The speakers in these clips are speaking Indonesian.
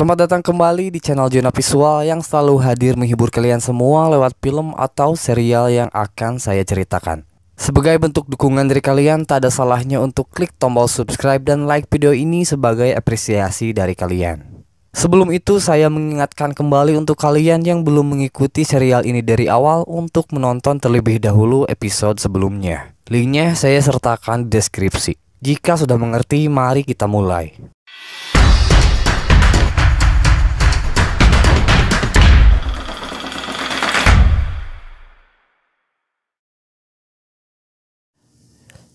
Selamat datang kembali di channel Zona Visual yang selalu hadir menghibur kalian semua lewat film atau serial yang akan saya ceritakan. Sebagai bentuk dukungan dari kalian, tak ada salahnya untuk klik tombol subscribe dan like video ini sebagai apresiasi dari kalian. Sebelum itu, saya mengingatkan kembali untuk kalian yang belum mengikuti serial ini dari awal untuk menonton terlebih dahulu episode sebelumnya. Linknya saya sertakan di deskripsi. Jika sudah mengerti, mari kita mulai.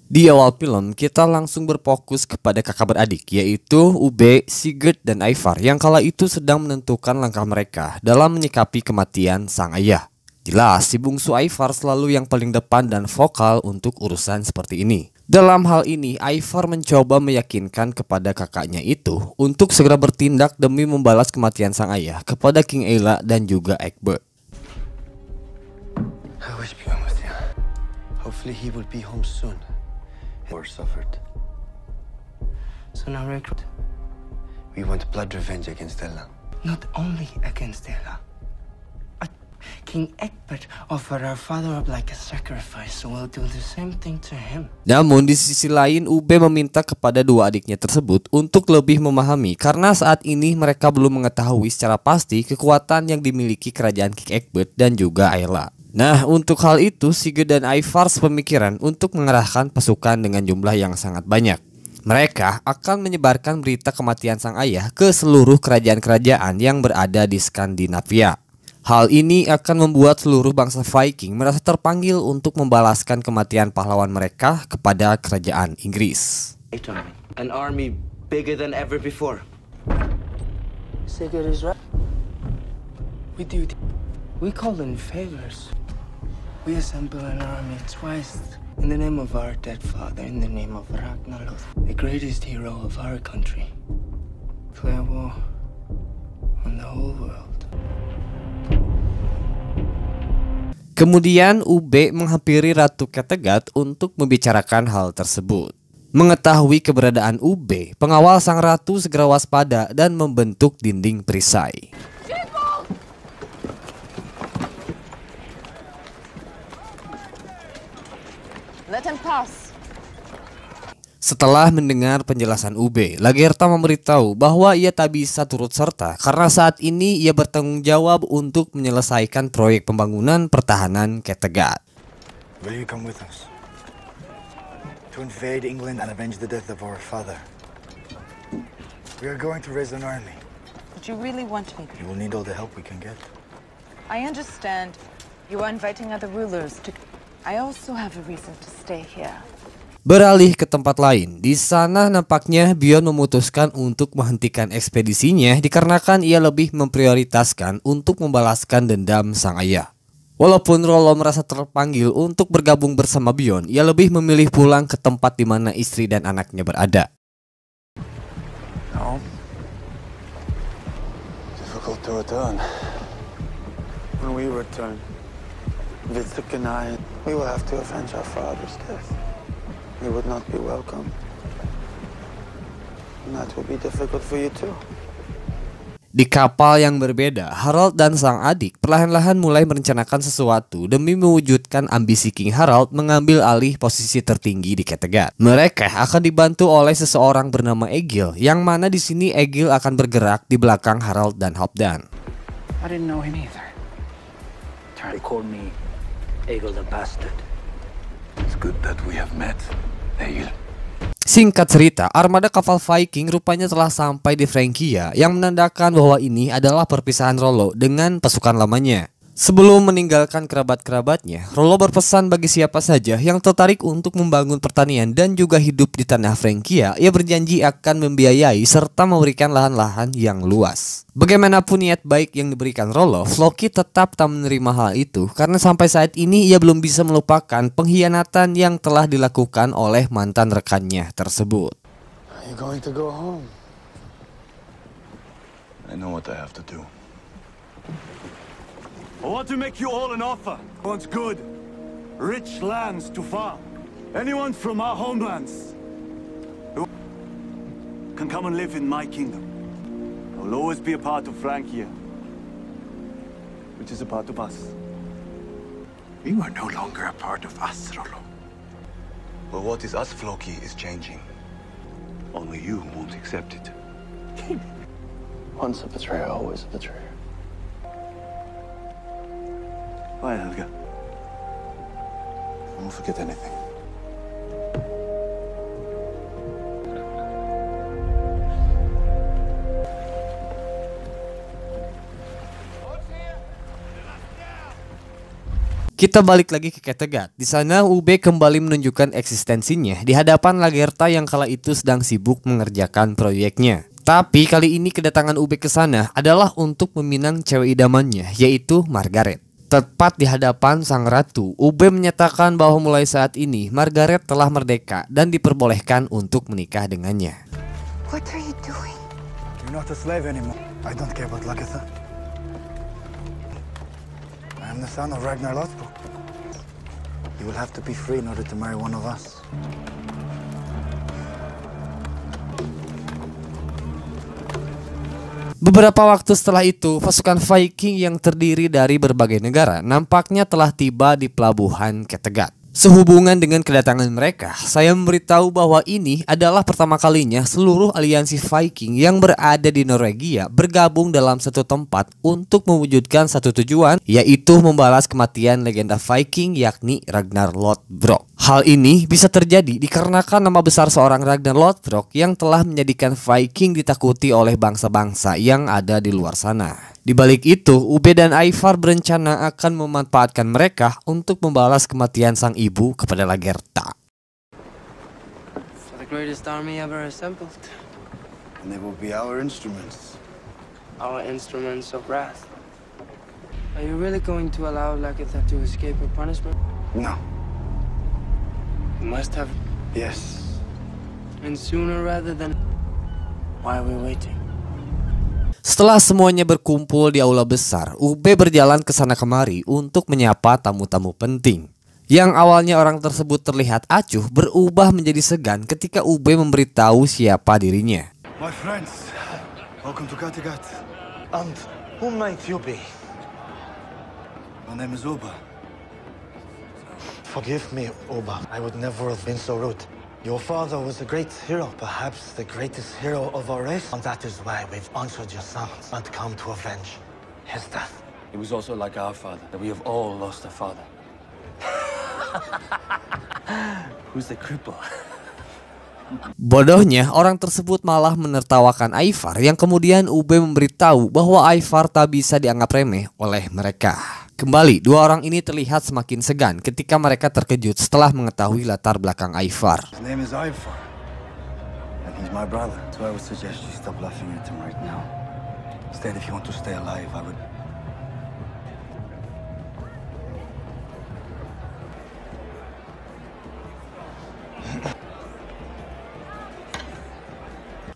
Di awal film, kita langsung berfokus kepada kakak beradik, yaitu Ubbe, Sigurd, dan Ivar yang kala itu sedang menentukan langkah mereka dalam menyikapi kematian sang ayah. Jelas, si bungsu Ivar selalu yang paling depan dan vokal untuk urusan seperti ini. Dalam hal ini, Ivar mencoba meyakinkan kepada kakaknya itu untuk segera bertindak demi membalas kematian sang ayah kepada King Aelle dan juga Ecbert. Or suffered. So now, recruit. We want blood revenge against Hela. Not only against Hela. King Ecbert offered our father up like a sacrifice, so we'll do the same thing to him. Namun di sisi lain, Ubbe meminta kepada dua adiknya tersebut untuk lebih memahami karena saat ini mereka belum mengetahui secara pasti kekuatan yang dimiliki kerajaan King Ecbert dan juga Hela. Nah, untuk hal itu, Sigurd dan Ivar sepemikiran untuk mengerahkan pasukan dengan jumlah yang sangat banyak. Mereka akan menyebarkan berita kematian sang ayah ke seluruh kerajaan-kerajaan yang berada di Skandinavia. Hal ini akan membuat seluruh bangsa Viking merasa terpanggil untuk membalaskan kematian pahlawan mereka kepada kerajaan Inggris. An army bigger than ever before. Sigurd is right. We call in favors. We assemble an army twice in the name of our dead father, in the name of Ragnar Lothbrok, the greatest hero of our country. Play a war on the whole world. Kemudian Ubbe menghampiri Ratu Kattegat untuk membicarakan hal tersebut. Mengetahui keberadaan Ubbe, pengawal sang ratu segera waspada dan membentuk dinding perisai. Setelah mendengar penjelasan Ubbe, Lagertha memberitahu bahwa ia tak bisa turut serta karena saat ini ia bertanggung jawab untuk menyelesaikan proyek pembangunan pertahanan Kattegat. Beralih ke tempat lain, di sana nampaknya Bion memutuskan untuk menghentikan ekspedisinya dikarenakan ia lebih memprioritaskan untuk membalaskan dendam sang ayah. Walaupun Rollo merasa terpanggil untuk bergabung bersama Bion, ia lebih memilih pulang ke tempat di mana istri dan anaknya berada. We will have to avenge our father's death. We would not be welcome. And that will be difficult for you too. Di kapal yang berbeda, Harald dan sang adik perlahan-lahan mulai merencanakan sesuatu demi mewujudkan ambisi King Harald mengambil alih posisi tertinggi di Kattegat. Mereka akan dibantu oleh seseorang bernama Egil, yang mana di sini Egil akan bergerak di belakang Harald dan Haldan. I didn't know him either. They called me Egil the bastard. It's good that we have met, Egil. Singkat cerita, armada kapal Viking rupanya telah sampai di Frankia yang menandakan bahwa ini adalah perpisahan Rollo dengan pasukan lamanya. Sebelum meninggalkan kerabat-kerabatnya, Rollo berpesan bagi siapa saja yang tertarik untuk membangun pertanian dan juga hidup di tanah Frankia, ia berjanji akan membiayai serta memberikan lahan-lahan yang luas. Bagaimanapun niat baik yang diberikan Rollo, Floki tetap tak menerima hal itu karena sampai saat ini ia belum bisa melupakan pengkhianatan yang telah dilakukan oleh mantan rekannya tersebut. will always be a part of Frankia, which is a part of us. You are no longer a part of us, Rollo. Well, what is us, Floki, is changing. Only you won't accept it. Once a betrayer, always a betrayer. Bye, Helga. I won't forget anything. Kita balik lagi ke Kattegat. Di sana Ubbe kembali menunjukkan eksistensinya di hadapan Lagertha yang kala itu sedang sibuk mengerjakan proyeknya. Tapi kali ini kedatangan Ubbe ke sana adalah untuk meminang cewek idamannya, yaitu Margaret. Tepat di hadapan sang ratu, Ubbe menyatakan bahwa mulai saat ini Margaret telah merdeka dan diperbolehkan untuk menikah dengannya. What are you doing? You're not a slave anymore. I don't care about Lagertha. I'm the son of Ragnar Lothbrok. You will have to be free in order to marry one of us. Beberapa waktu setelah itu, pasukan Viking yang terdiri dari berbagai negara nampaknya telah tiba di pelabuhan Kattegat. Sehubungan dengan kedatangan mereka, saya memberitahu bahwa ini adalah pertama kalinya seluruh aliansi Viking yang berada di Norwegia bergabung dalam satu tempat untuk mewujudkan satu tujuan, yaitu membalas kematian legenda Viking yakni Ragnar Lothbrok. Hal ini bisa terjadi dikarenakan nama besar seorang Ragnar Lothbrok yang telah menjadikan Viking ditakuti oleh bangsa-bangsa yang ada di luar sana. Di balik itu, Ubbe dan Ivar berencana akan memanfaatkan mereka untuk membalas kematian sang ibu kepada Lagertha. It's the greatest army ever assembled. And they will be our instruments. Our instruments of wrath. Are you really going to allow Lagertha to escape her punishment? No. You must have. Yes. And sooner rather than. Why are we waiting? Setelah semuanya berkumpul di aula besar, Ubbe berjalan ke sana kemari untuk menyapa tamu-tamu penting. Yang awalnya orang tersebut terlihat acuh berubah menjadi segan ketika Ubbe memberitahu siapa dirinya. My friends, welcome to Kattegat. And who might you be? My name is Ubbe. Forgive me, Ubbe. I would never have been so rude. Your father was a great hero, perhaps the greatest hero of our race, and that is why we've answered your summons and come to avenge his death. He was also like our father, that we have all lost a father. Who's the cripple? Bodohnya, orang tersebut malah menertawakan Ivar yang kemudian Ubbe memberitahu bahwa Ivar tak bisa dianggap remeh oleh mereka. Kembali, dua orang ini terlihat semakin segan ketika mereka terkejut setelah mengetahui latar belakang Ivar.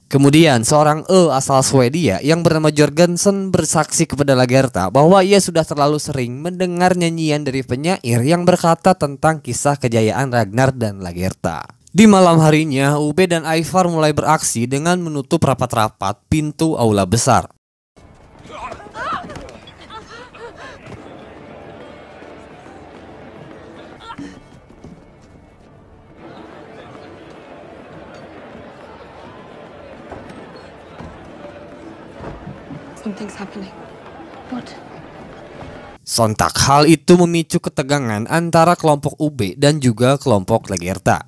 Kemudian seorang asal Swedia yang bernama Jorgensen bersaksi kepada Lagertha bahwa ia sudah terlalu sering mendengar nyanyian dari penyair yang berkata tentang kisah kejayaan Ragnar dan Lagertha. Di malam harinya, Ubbe dan Ivar mulai beraksi dengan menutup rapat-rapat pintu aula besar. Sontak hal itu memicu ketegangan antara kelompok Ubbe dan juga kelompok Lagertha.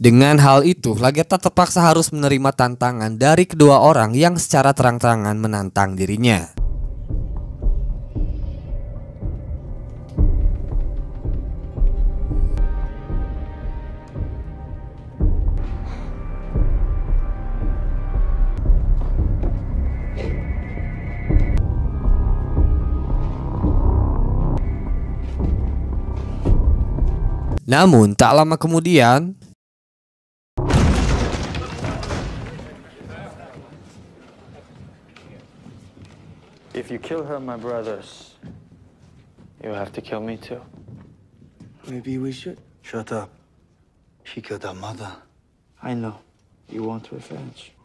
Dengan hal itu, Lagertha terpaksa harus menerima tantangan dari kedua orang yang secara terang-terangan menantang dirinya. Namun, tak lama kemudian If you kill her, my brothers, you have to kill me too. Maybe we should. Shut up. She killed her mother. I know. You want revenge.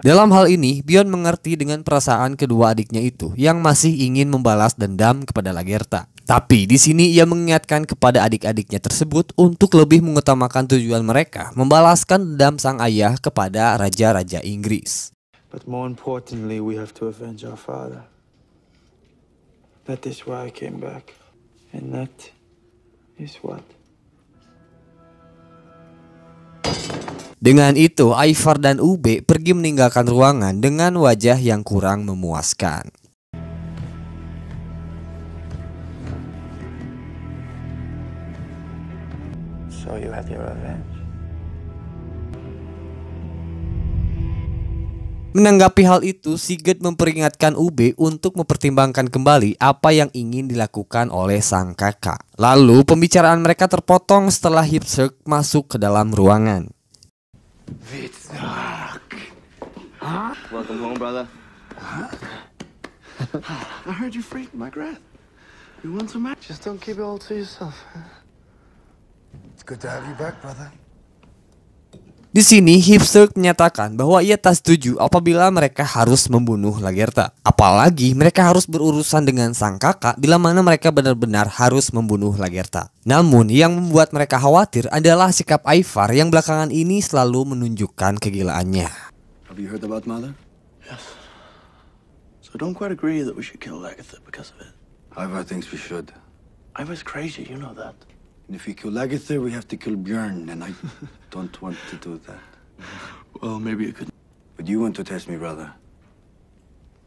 Dalam hal ini, Bion mengerti dengan perasaan kedua adiknya itu yang masih ingin membalas dendam kepada Lagertha. Tapi di sini ia mengingatkan kepada adik-adiknya tersebut untuk lebih mengutamakan tujuan mereka, membalaskan dendam sang ayah kepada raja-raja Inggris. But more importantly, we have to avenge our father. That is why I came back, and that is what. Dengan itu, Ivar dan Ubbe pergi meninggalkan ruangan dengan wajah yang kurang memuaskan. So you had your revenge. Menanggapi hal itu, Siget memperingatkan Ubbe untuk mempertimbangkan kembali apa yang ingin dilakukan oleh sang kakak. Lalu pembicaraan mereka terpotong setelah Hipshark masuk ke dalam ruangan. Huh? Welcome home, brother. Huh? I heard you freaked Margaret. You want some match? Just don't keep it all to yourself. It's good to have you back, brother. Di sini, Hipser menyatakan bahwa ia tak setuju apabila mereka harus membunuh Lagertha. Apalagi mereka harus berurusan dengan sang kakak bila mana mereka benar-benar harus membunuh Lagertha. Namun, yang membuat mereka khawatir adalah sikap Ivar yang belakangan ini selalu menunjukkan kegilaannya. Have you heard about mother? Yes. So don't quite agree that we should kill Lagertha because of it. Ivar thinks we should. Ivar's crazy, you know that. And if we kill Lagertha, we have to kill Bjorn, and I don't want to do that. Well, maybe you could. But you want to test me, brother.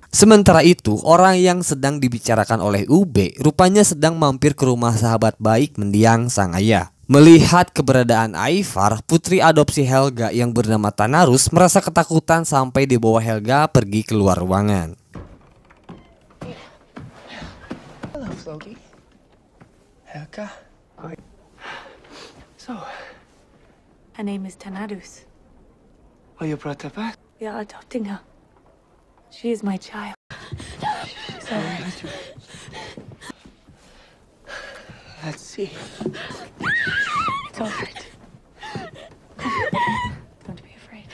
Sementara itu, orang yang sedang dibicarakan oleh Ubbe rupanya sedang mampir ke rumah sahabat baik mendiang sang ayah. Melihat keberadaan Ivar, putri adopsi Helga yang bernama Tanaruz merasa ketakutan sampai dibawa Helga pergi keluar ruangan. Hello, Floki. Helga. So, her name is Tanaruz. Oh, you brought her back? We are adopting her. She is my child. Let's see. It's all right. Don't be afraid.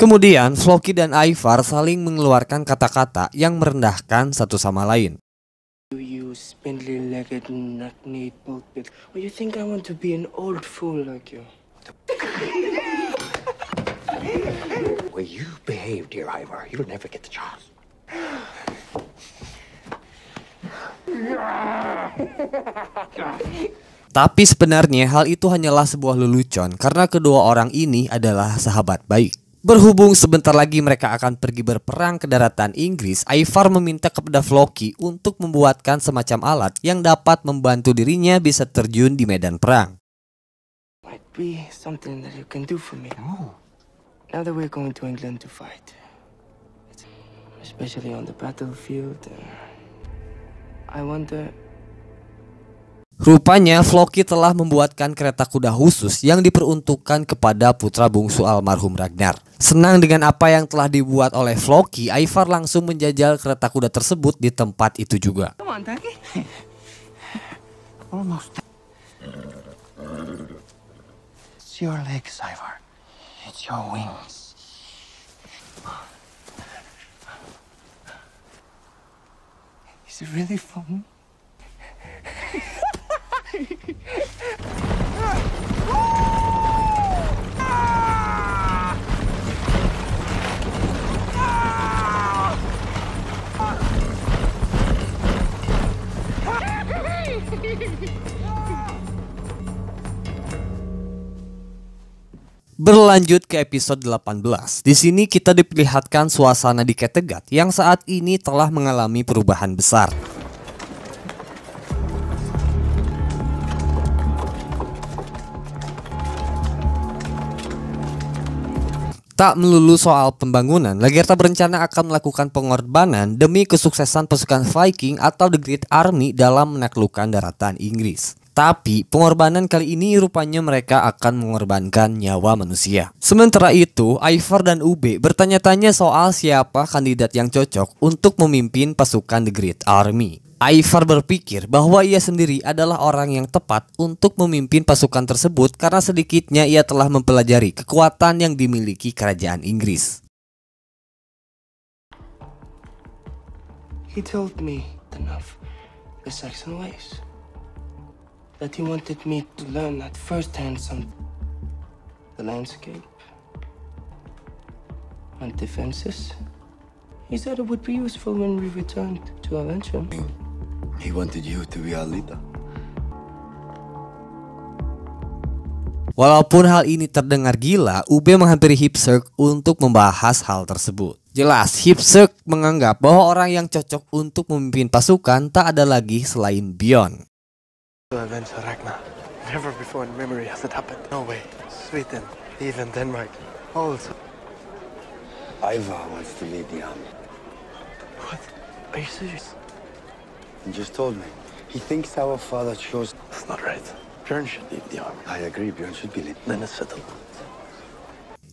Kemudian, Floki dan Ivar saling mengeluarkan kata-kata yang merendahkan satu sama lain. Spindly-legged, nut-kneed, boot-bit. Well, you think I want to be an old fool like you? Well, you behave, dear Ivar. You'll never get the chance. Tapi sebenarnya hal itu hanyalah sebuah lelucon karena kedua orang ini adalah sahabat baik. Berhubung sebentar lagi mereka akan pergi berperang ke daratan Inggris, Ivar meminta kepada Floki untuk membuatkan semacam alat yang dapat membantu dirinya bisa terjun di medan perang. Rupanya Floki telah membuatkan kereta kuda khusus yang diperuntukkan kepada putra bungsu almarhum Ragnar. Senang dengan apa yang telah dibuat oleh Floki, Ivar langsung menjajal kereta kuda tersebut di tempat itu juga. Berlanjut ke episode 18. Di sini kita diperlihatkan suasana di Kattegat yang saat ini telah mengalami perubahan besar. Tak melulu soal pembangunan, Lagertha berencana akan melakukan pengorbanan demi kesuksesan pasukan Viking atau The Great Army dalam menaklukkan daratan Inggris. Tapi pengorbanan kali ini rupanya mereka akan mengorbankan nyawa manusia. Sementara itu, Ivar dan Ubbe bertanya-tanya soal siapa kandidat yang cocok untuk memimpin pasukan The Great Army. Ivar berpikir bahwa ia sendiri adalah orang yang tepat untuk memimpin pasukan tersebut karena sedikitnya ia telah mempelajari kekuatan yang dimiliki kerajaan Inggris. He told me enough the Saxon ways that he wanted me to learn at first hand some the landscape and defenses. He said it would be useful when we returned to our venture. He wanted you to be our leader. Walaupun hal ini terdengar gila, Ubbe menghampiri Hipshark untuk membahas hal tersebut. Jelas, Hipshark menganggap bahwa orang yang cocok untuk memimpin pasukan tak ada lagi selain Bion. Ragnar. Never before in memory has it happened. Norway, Sweden, even Denmark. Also, Ivar wants to lead the army. What? Are you serious? He just told me. He thinks our father chose. That's not right. Bjorn should lead the army. I agree. Bjorn should be lead. Then it's settled.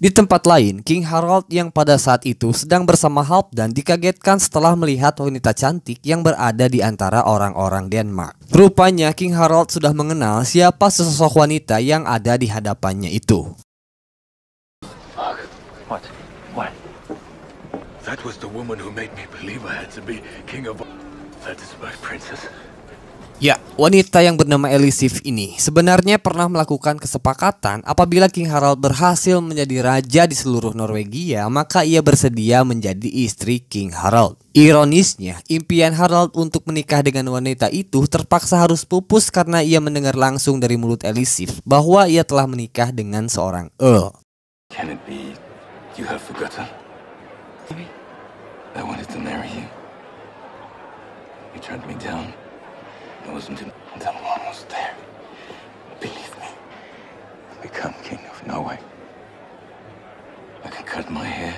Di tempat lain, King Harald yang pada saat itu sedang bersama Haldan dikagetkan setelah melihat wanita cantik yang berada di antara orang-orang Denmark. Rupanya King Harald sudah mengenal siapa sesosok wanita yang ada di hadapannya itu. What? What? That was the woman who made me believe I had to be king of. That is my princess. Ya, wanita yang bernama Elisif ini sebenarnya pernah melakukan kesepakatan apabila King Harald berhasil menjadi raja di seluruh Norwegia, maka ia bersedia menjadi istri King Harald. Ironisnya, impian Harald untuk menikah dengan wanita itu terpaksa harus pupus karena ia mendengar langsung dari mulut Elisif bahwa ia telah menikah dengan seorang earl. Can it be you have forgotten? I wanted to marry you. You turned me down. I wasn't in, then one was there. Believe me, I become king of Norway. I can cut my hair.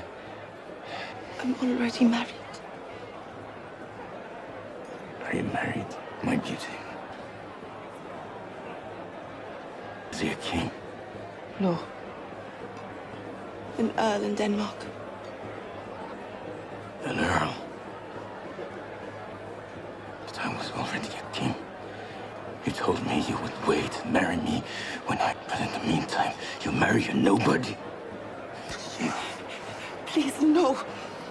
I'm already married. Are you married, my beauty? Is he a king? No. An earl in Denmark. An earl? I was already a king. You told me you would wait and marry me when I... But in the meantime, you marry a nobody. Please, no.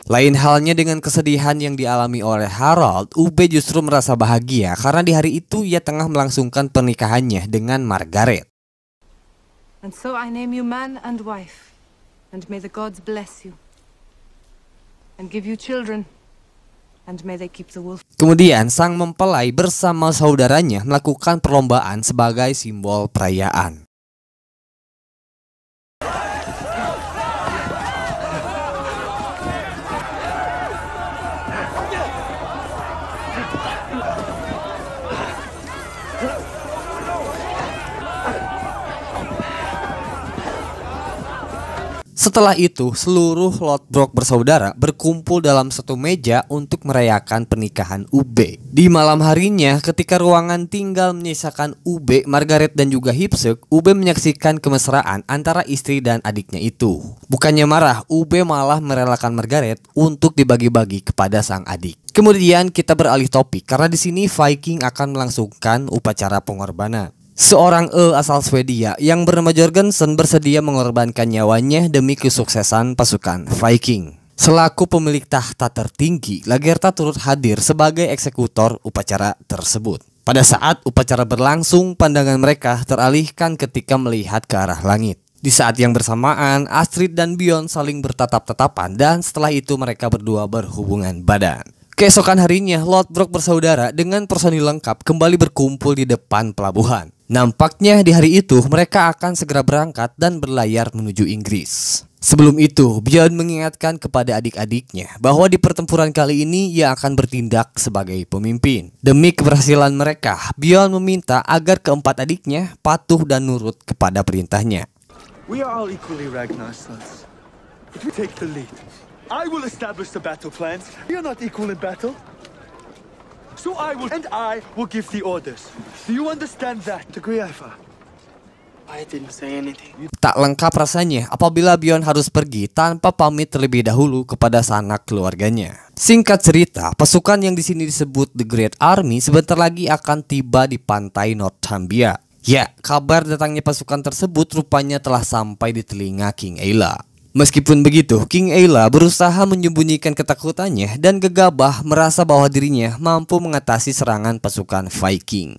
Lain halnya dengan kesedihan yang dialami oleh Harald, Ubbe justru merasa bahagia karena di hari itu ia tengah melangsungkan pernikahannya dengan Margaret. And so I name you man and wife, and may the gods bless you, and give you children. Kemudian sang mempelai bersama saudaranya melakukan perlombaan sebagai simbol perayaan. Setelah itu, seluruh Lothbrok bersaudara berkumpul dalam satu meja untuk merayakan pernikahan Ubbe. Di malam harinya, ketika ruangan tinggal menyisakan Ubbe, Margaret dan juga Hipser, Ubbe menyaksikan kemesraan antara istri dan adiknya itu. Bukannya marah, Ubbe malah merelakan Margaret untuk dibagi-bagi kepada sang adik. Kemudian kita beralih topik karena di sini Viking akan melangsungkan upacara pengorbanan. Seorang earl asal Swedia yang bernama Jorgensen bersedia mengorbankan nyawanya demi kesuksesan pasukan Viking. Selaku pemilik tahta tertinggi, Lagertha turut hadir sebagai eksekutor upacara tersebut. Pada saat upacara berlangsung, pandangan mereka teralihkan ketika melihat ke arah langit. Di saat yang bersamaan, Astrid dan Bion saling bertatap-tatapan dan setelah itu mereka berdua berhubungan badan. Keesokan harinya, Lothbrok bersaudara dengan personil lengkap kembali berkumpul di depan pelabuhan. Nampaknya di hari itu mereka akan segera berangkat dan berlayar menuju Inggris. Sebelum itu, Bjorn mengingatkan kepada adik-adiknya bahwa di pertempuran kali ini ia akan bertindak sebagai pemimpin. Demi keberhasilan mereka, Bjorn meminta agar keempat adiknya patuh dan nurut kepada perintahnya. We are all equally Ragnar's sons. If we take the lead, I will establish the battle plans. We are not equal in battle. So I will give the orders. Do you understand that? Agree, Ivar? I didn't say anything. Tak lengkap rasanya apabila Bion harus pergi tanpa pamit terlebih dahulu kepada sanak keluarganya. Singkat cerita, pasukan yang di sini disebut The Great Army sebentar lagi akan tiba di pantai Northumbria. Ya, kabar datangnya pasukan tersebut rupanya telah sampai di telinga King Aelle. Meskipun begitu, King Aelle berusaha menyembunyikan ketakutannya dan gegabah merasa bahwa dirinya mampu mengatasi serangan pasukan Viking.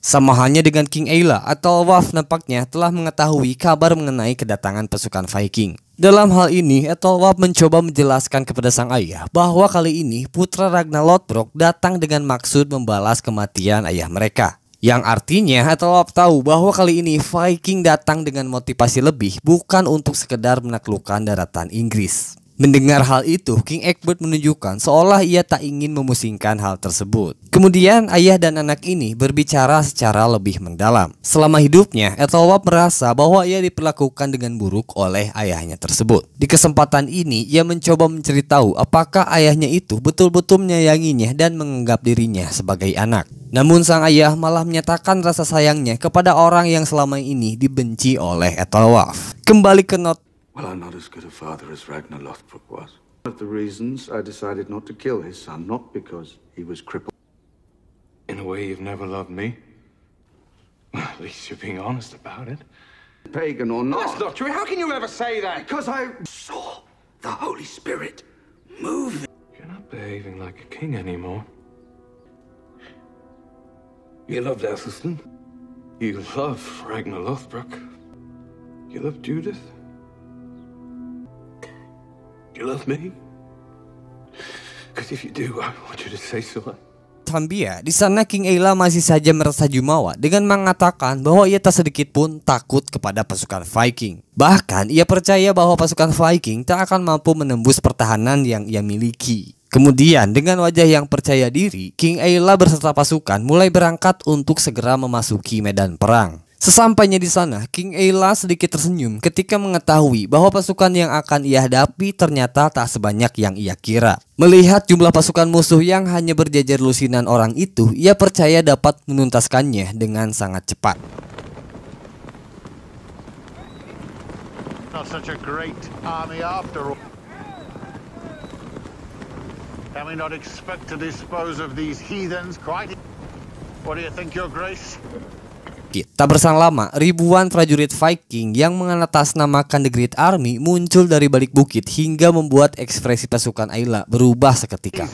Sama halnya dengan King Aelle atau Wulf nampaknya telah mengetahui kabar mengenai kedatangan pasukan Viking. Dalam hal ini, Ethelwulf mencoba menjelaskan kepada sang ayah bahwa kali ini putra Ragnar Lothbrok datang dengan maksud membalas kematian ayah mereka. Yang artinya Ethelwulf tahu bahwa kali ini Viking datang dengan motivasi lebih, bukan untuk sekedar menaklukkan daratan Inggris. Mendengar hal itu, King Ecbert menunjukkan seolah ia tak ingin memusingkan hal tersebut. Kemudian ayah dan anak ini berbicara secara lebih mendalam. Selama hidupnya, Ethelwulf merasa bahwa ia diperlakukan dengan buruk oleh ayahnya tersebut. Di kesempatan ini, ia mencoba menceritahu apakah ayahnya itu betul-betul menyayanginya dan menganggap dirinya sebagai anak. Namun sang ayah malah menyatakan rasa sayangnya kepada orang yang selama ini dibenci oleh Ethelwulf. Kembali ke not. Well, I'm not as good a father as Ragnar Lothbrok was. One of the reasons I decided not to kill his son, not because he was crippled. In a way, you've never loved me. Well, at least you're being honest about it. Pagan or not. That's not true. How can you ever say that? Because I saw the Holy Spirit moving. You're not behaving like a king anymore. You loved Aethelstan. You love Ragnar Lothbrok. You love Judith. You love me? Because if you do, I want you to say so. Tambia, di sana King Aelle masih saja merasa jumawa dengan mengatakan bahwa ia tak sedikit pun takut kepada pasukan Viking. Bahkan ia percaya bahwa pasukan Viking tak akan mampu menembus pertahanan yang ia miliki. Kemudian dengan wajah yang percaya diri, King Aelle berserta pasukan mulai berangkat untuk segera memasuki medan perang. Sesampainya di sana, King Aelle sedikit tersenyum ketika mengetahui bahwa pasukan yang akan ia hadapi ternyata tak sebanyak yang ia kira. Melihat jumlah pasukan musuh yang hanya berjajar lusinan orang itu, ia percaya dapat menuntaskannya dengan sangat cepat. Not such a great army after all. Can we not expect to dispose of these heathens quite? What do you think, Your Grace? Tak berselang lama, ribuan prajurit Viking yang mengatasnamakan The Great Army muncul dari balik bukit hingga membuat ekspresi pasukan Aelle berubah seketika.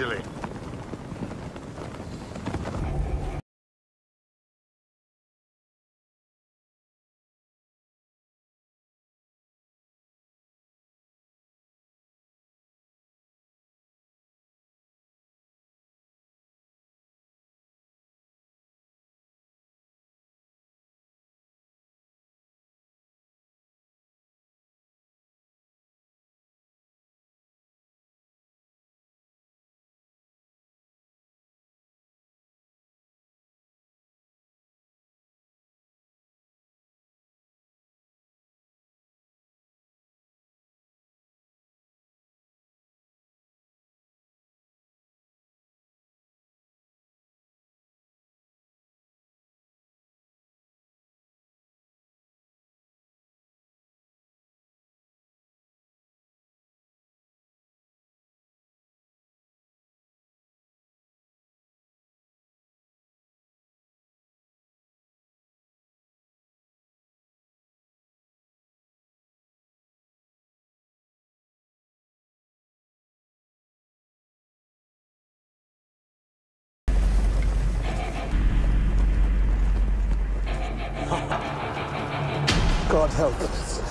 God help us.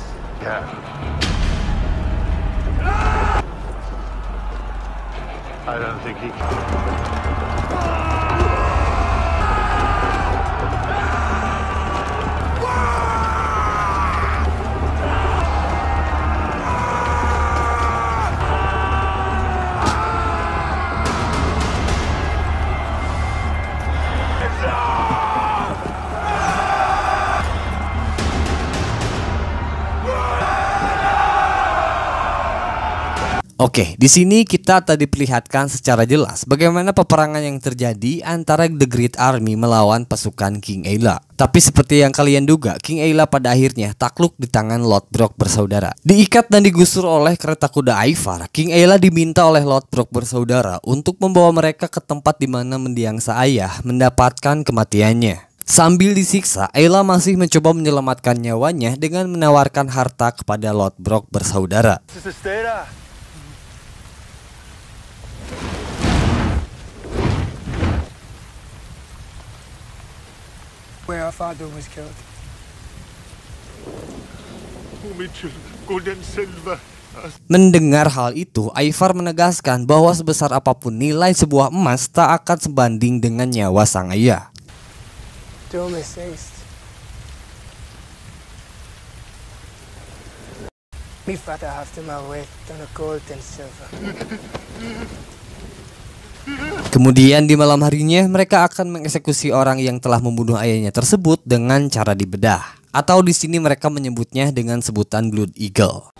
Yeah. I don't think he can. Oke, di sini kita tadi perlihatkan secara jelas bagaimana peperangan yang terjadi antara The Great Army melawan pasukan King Aelle. Tapi seperti yang kalian duga, King Aelle pada akhirnya takluk di tangan Lothbrok bersaudara. Diikat dan digusur oleh kereta kuda Ivar, King Aelle diminta oleh Lothbrok bersaudara untuk membawa mereka ke tempat di mana mendiangsa ayah mendapatkan kematiannya. Sambil disiksa, Aelle masih mencoba menyelamatkan nyawanya dengan menawarkan harta kepada Lothbrok bersaudara. Where our father was killed. Mendengar hal itu, Ivar menegaskan bahwa sebesar apapun nilai sebuah emas tak akan sebanding dengan nyawa sang ayah. My father has to my weight on a gold and silver. Kemudian di malam harinya mereka akan mengeksekusi orang yang telah membunuh ayahnya tersebut dengan cara dibedah, atau di sini mereka menyebutnya dengan sebutan Blood Eagle.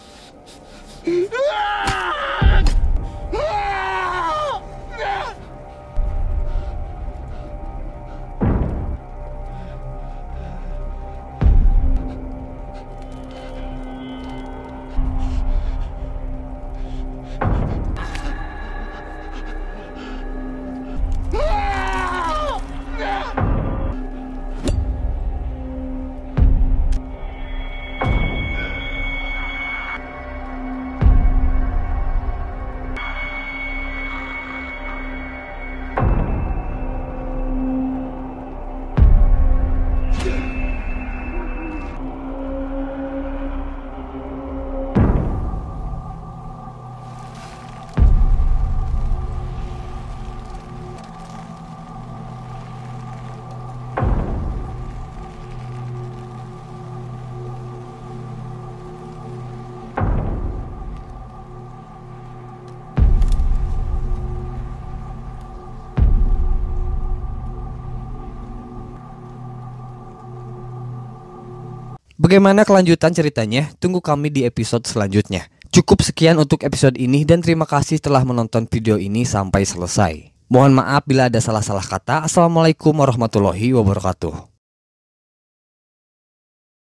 Bagaimana kelanjutan ceritanya? Tunggu kami di episode selanjutnya. Cukup sekian untuk episode ini dan terima kasih telah menonton video ini sampai selesai. Mohon maaf bila ada salah-salah kata. Assalamualaikum warahmatullahi wabarakatuh.